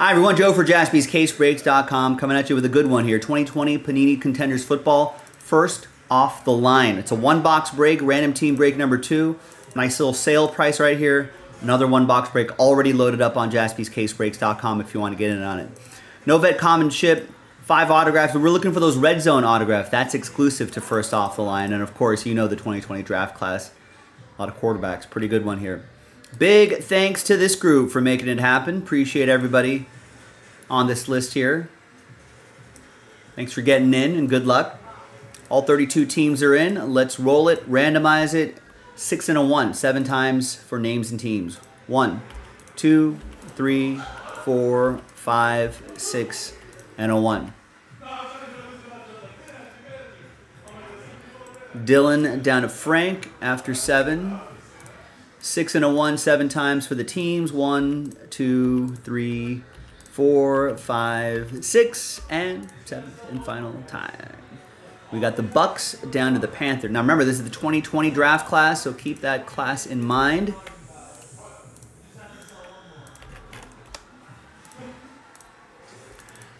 Hi everyone, Joe for JaspysCaseBreaks.com coming at you with a good one here. 2020 Panini Contenders Football, first off the line. It's a one-box break, random team break number 2. Nice little sale price right here. Another one-box break already loaded up on JaspysCaseBreaks.com if you want to get in on it. No vet common ship, 5 autographs. We're looking for those red zone autographs. That's exclusive to first off the line. And of course, you know the 2020 draft class. A lot of quarterbacks. Pretty good one here. Big thanks to this group for making it happen. Appreciate everybody on this list here. Thanks for getting in and good luck. All 32 teams are in. Let's roll it, randomize it. 6 and a 1, 7 times for names and teams. 1, 2, 3, 4, 5, 6, and a 1. Dylan down to Frank after 7. 6 and a 1, 7 times for the teams. 1, 2, 3, 4, 5, 6, and 7. And final time. We got the Bucks down to the Panthers. Now remember, this is the 2020 draft class, so keep that class in mind.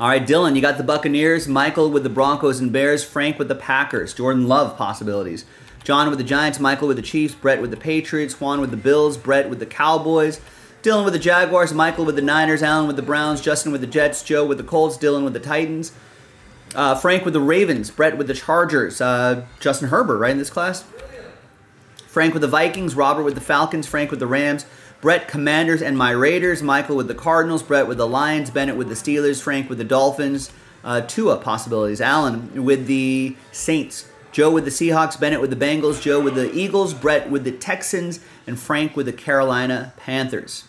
All right, Dylan, you got the Buccaneers. Michael with the Broncos and Bears. Frank with the Packers. Jordan Love possibilities. John with the Giants. Michael with the Chiefs. Brett with the Patriots. Juan with the Bills. Brett with the Cowboys. Dylan with the Jaguars. Michael with the Niners. Allen with the Browns. Justin with the Jets. Joe with the Colts. Dylan with the Titans. Frank with the Ravens, Brett with the Chargers, Justin Herbert, right, in this class? Frank with the Vikings, Robert with the Falcons, Frank with the Rams, Brett Commanders and my Raiders, Michael with the Cardinals, Brett with the Lions, Bennett with the Steelers, Frank with the Dolphins, Tua possibilities, Allen with the Saints, Joe with the Seahawks, Bennett with the Bengals, Joe with the Eagles, Brett with the Texans, and Frank with the Carolina Panthers.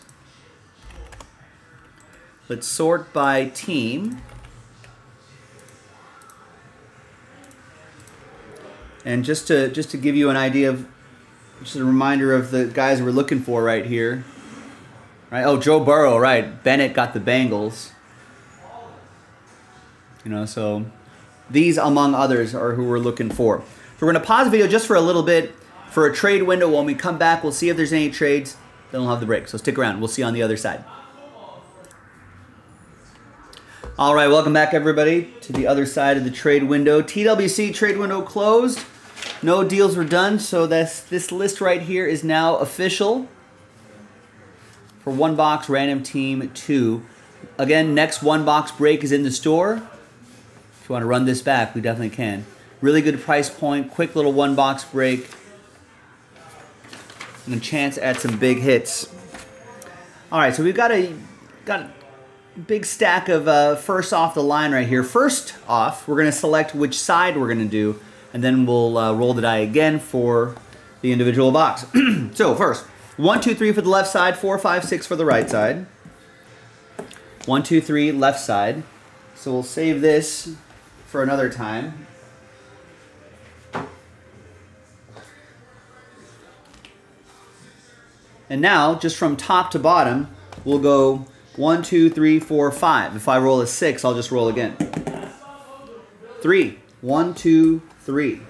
Let's sort by team. And just to give you an idea of, just a reminder of the guys we're looking for right here. Right? Oh, Joe Burrow, right. Bennett got the Bengals. You know, so these, among others, are who we're looking for. So we're going to pause the video just for a little bit for a trade window. When we come back, we'll see if there's any trades. Then we'll have the break. So stick around. We'll see you on the other side. All right, welcome back, everybody, to the other side of the trade window. TWC trade window closed. No deals were done, so this list right here is now official for one box, random team 2. Again, next one box break is in the store. If you want to run this back, we definitely can. Really good price point, quick little one box break, and a chance at some big hits. All right, so we've got a big stack of first off the line right here. First off, we're going to select which side we're going to do, and then we'll roll the die again for the individual box. So first, 1, 2, 3 for the left side, 4, 5, 6 for the right side. 1, 2, 3 left side. So we'll save this for another time. And now, just from top to bottom, we'll go 1, 2, 3, 4, 5. If I roll a 6, I'll just roll again. 3. 1, 2, 3.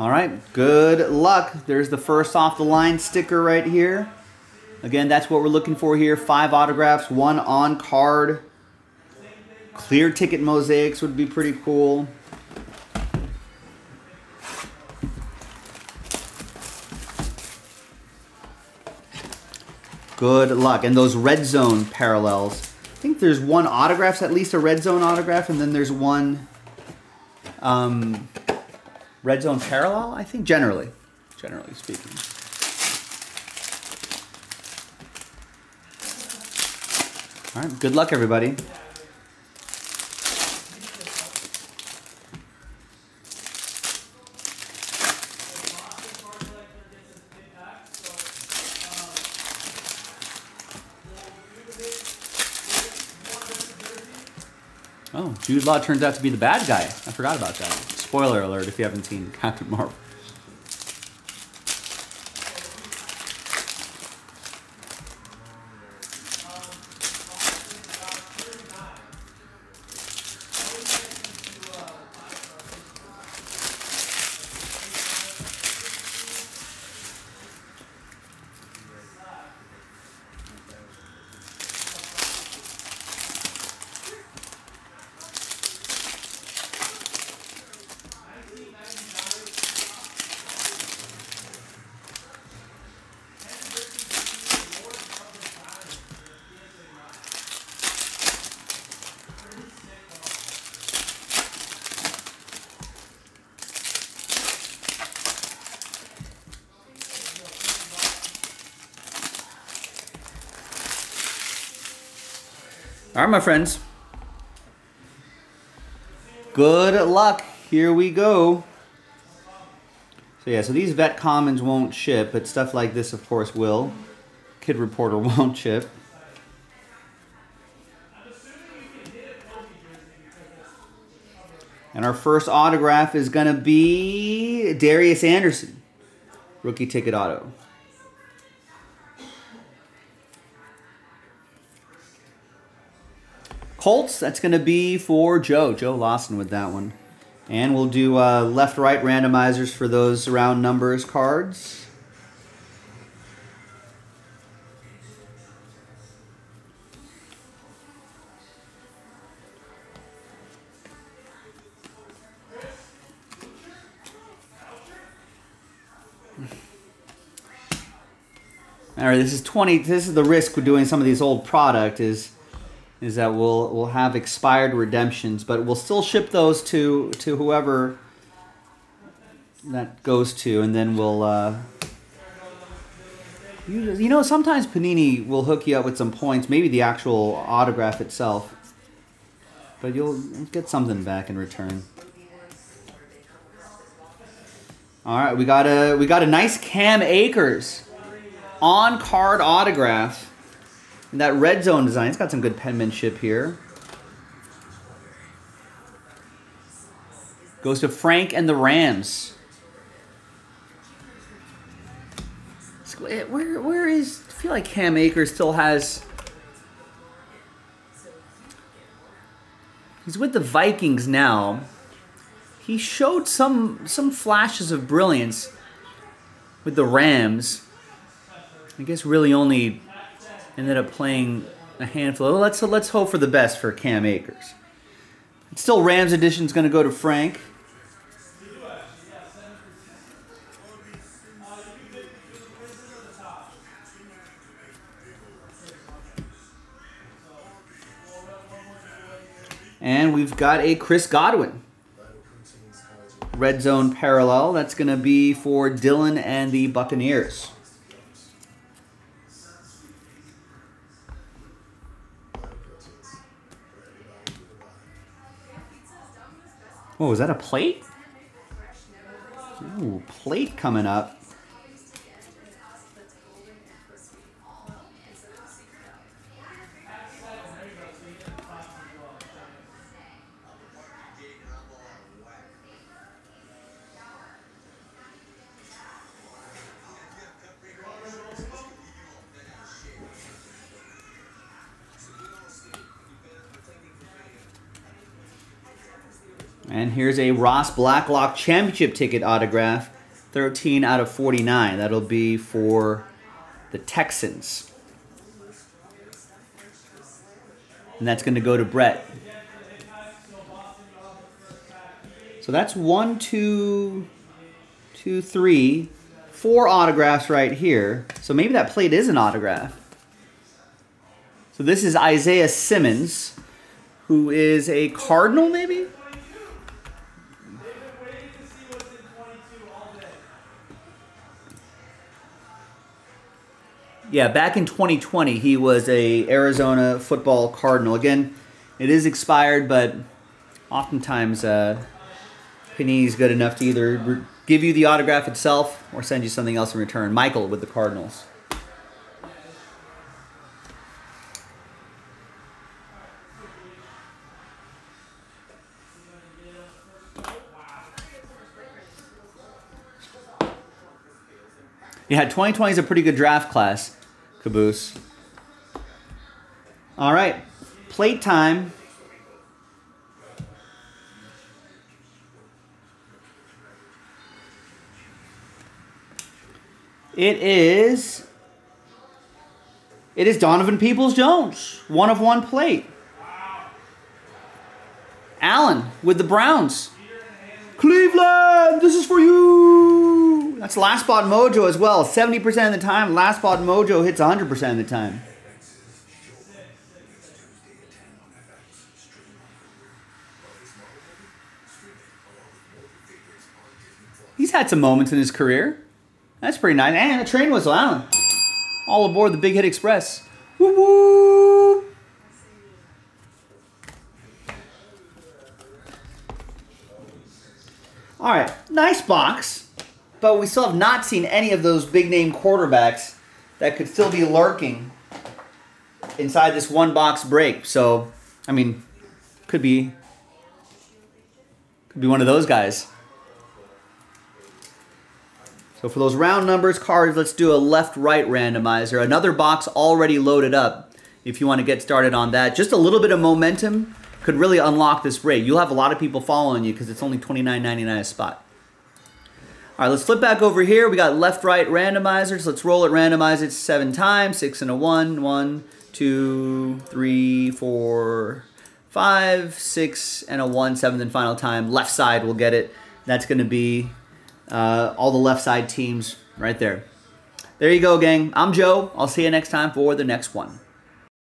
All right, good luck. There's the first off the line sticker right here. Again, that's what we're looking for here. 5 autographs, 1 on card. Clear ticket mosaics would be pretty cool. Good luck. And those red zone parallels. I think there's one autograph, at least a red zone autograph, and then there's one red zone parallel, I think, generally speaking. All right, good luck, everybody. Oh, Jude Law turns out to be the bad guy. I forgot about that. Spoiler alert if you haven't seen Captain Marvel. All right, my friends. Good luck. Here we go. So yeah, so these vet commons won't ship, but stuff like this, of course, will. Kid Reporter won't ship. And our first autograph is going to be Darius Anderson. Rookie ticket auto. Colts, that's going to be for Joe. Joe Lawson with that one. And we'll do left-right randomizers for those round numbers cards. All right, this is 20. This is the risk with doing some of these old product is that we'll have expired redemptions, but we'll still ship those to whoever that goes to, and then we'll you know, sometimes Panini will hook you up with some points, maybe the actual autograph itself, but you'll get something back in return. All right, we got a nice Cam Akers on-card autograph. And that red zone design, it's got some good penmanship here. Goes to Frank and the Rams. Where is... I feel like Cam Akers still has... He's with the Vikings now. He showed some flashes of brilliance with the Rams. I guess really only ended up playing a handful. Well, let's hope for the best for Cam Akers. It's still Rams edition is going to go to Frank. And we've got a Chris Godwin. Red zone parallel. That's going to be for Dylan and the Buccaneers. Whoa, is that a plate? Ooh, plate coming up. And here's a Ross Blacklock championship ticket autograph, 13 out of 49. That'll be for the Texans. And that's going to go to Brett. So that's 4 autographs right here. So maybe that plate is an autograph. So this is Isaiah Simmons, who is a Cardinal maybe? Yeah, back in 2020, he was a Arizona football Cardinal. Again, it is expired, but oftentimes Panini is good enough to either give you the autograph itself or send you something else in return. Michael with the Cardinals. Yeah, 2020 is a pretty good draft class. Caboose. All right, plate time. It is Donovan Peoples-Jones, 1 of 1 plate. Allen with the Browns. Cleveland, this is for you. That's Last Spot Mojo as well. 70% of the time, Last Spot Mojo hits 100% of the time. He's had some moments in his career. That's pretty nice. And a train whistle, Allen. All aboard the Big Hit Express. Woo-woo! All right, nice box, but we still have not seen any of those big-name quarterbacks that could still be lurking inside this one-box break. So, I mean, could be one of those guys. So for those round numbers cards, let's do a left-right randomizer. Another box already loaded up if you want to get started on that. Just a little bit of momentum could really unlock this break. You'll have a lot of people following you because it's only $29.99 a spot. All right, let's flip back over here. We got left-right randomizers. Let's roll it, randomize it 7 times. 6 and a 1. 1, 2, 3, 4, 5, 6 and a 1. 7th and final time. Left side will get it. That's going to be... all the left side teams right there. There you go, gang. I'm Joe. I'll see you next time for the next one.